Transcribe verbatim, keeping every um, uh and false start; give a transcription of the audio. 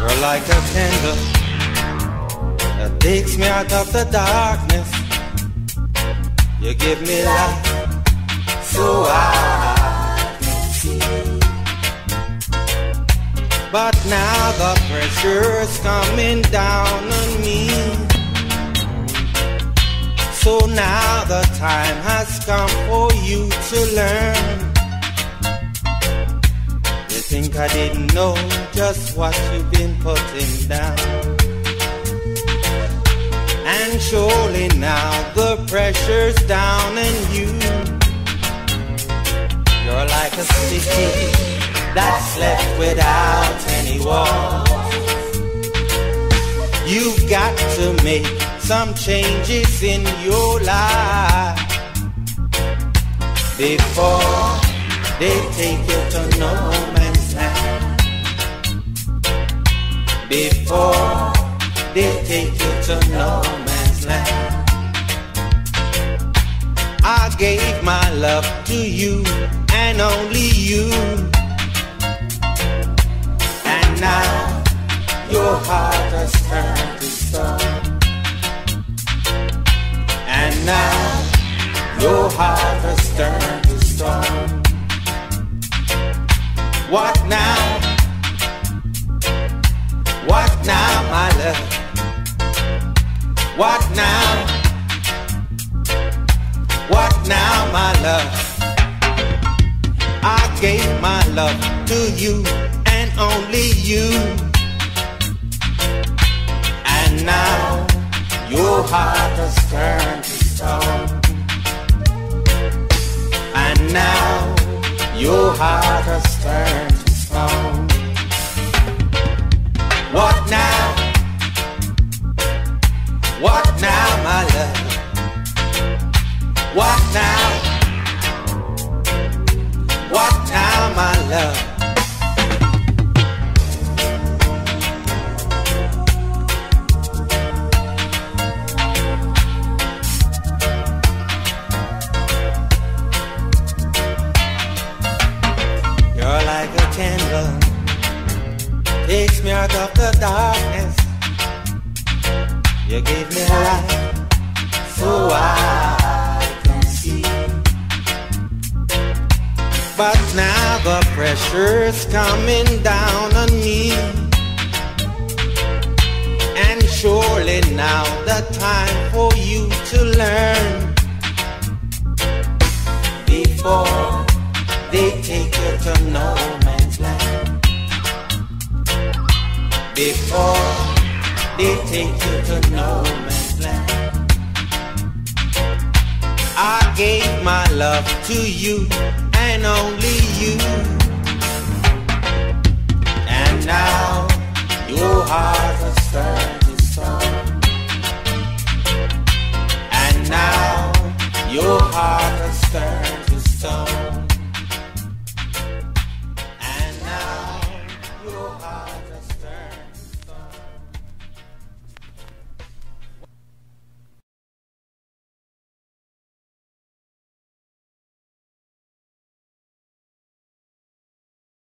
You're like a candle that takes me out of the darkness. You give me light so I can see. But now the pressure's coming down on me. So now the time has come for you to learn. You think I didn't know just what you've been putting down. And surely now the pressure's down on you. You're like a city that's left without any walls. You've got to make some changes in your life before they take you to no man's land. Before they take you to no man's land. I gave my love to you and only you. And now your heart has turned to stone. And now your heart has turned to stone. What now? What now, my love? What now? What now, my love? I gave my love to you and only you. And now your heart has turned to stone. And now your heart has turned to stone. What now? What now, my love? What now? What now, my love? Takes me out of the darkness. You gave me light so I can see. But now the pressure's coming down on me. And surely now the time for you to learn before they take you to no man's land. Before they take you to no man's land. I gave my love to you and only you.